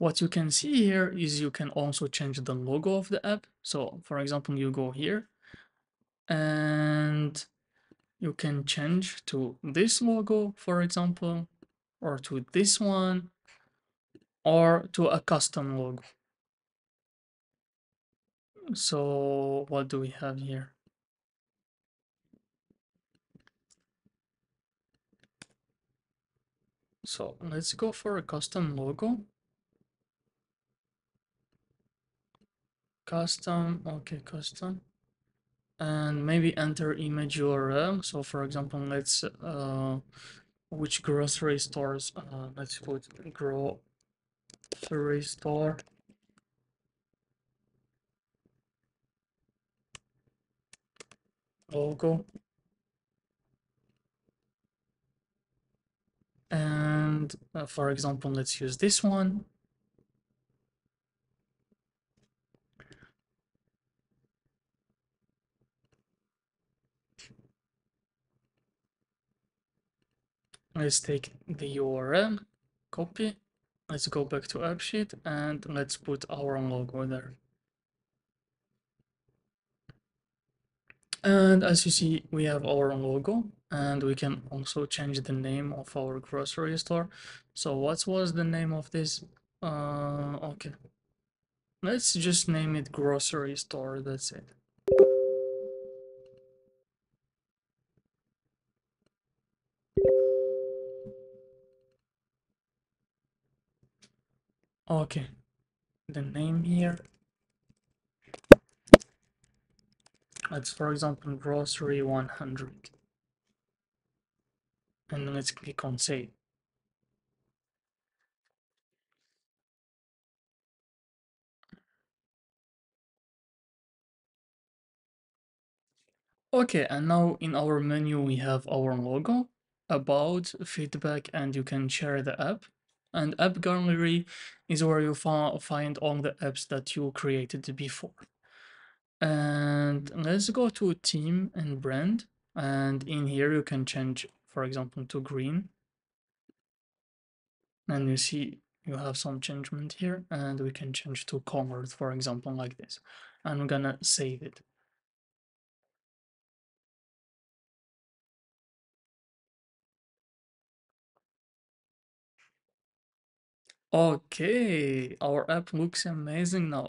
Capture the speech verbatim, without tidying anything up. What you can see here is you can also change the logo of the app. So for example, you go here and you can change to this logo, for example, or to this one, or to a custom logo. So what do we have here? So let's go for a custom logo. Custom, okay, custom. And maybe enter image U R L. So for example, let's uh, which grocery stores, uh, let's put grocery store. Logo. And uh, for example, let's use this one. Let's take the U R L, copy. Let's go back to AppSheet and let's put our logo there. And as you see, we have our logo, and we can also change the name of our grocery store. So what was the name of this? Uh, okay, let's just name it grocery store. That's it. Okay, the name here. Let's, for example, grocery one hundred. And let's click on save. Okay, and now in our menu, we have our logo, about, feedback, and you can share the app. And app gallery is where you find all the apps that you created before. And let's go to team and brand, and in here you can change, for example, to green, and you see you have some changement here, and we can change to colored, for example, like this, and we're gonna save it. Okay, our app looks amazing now.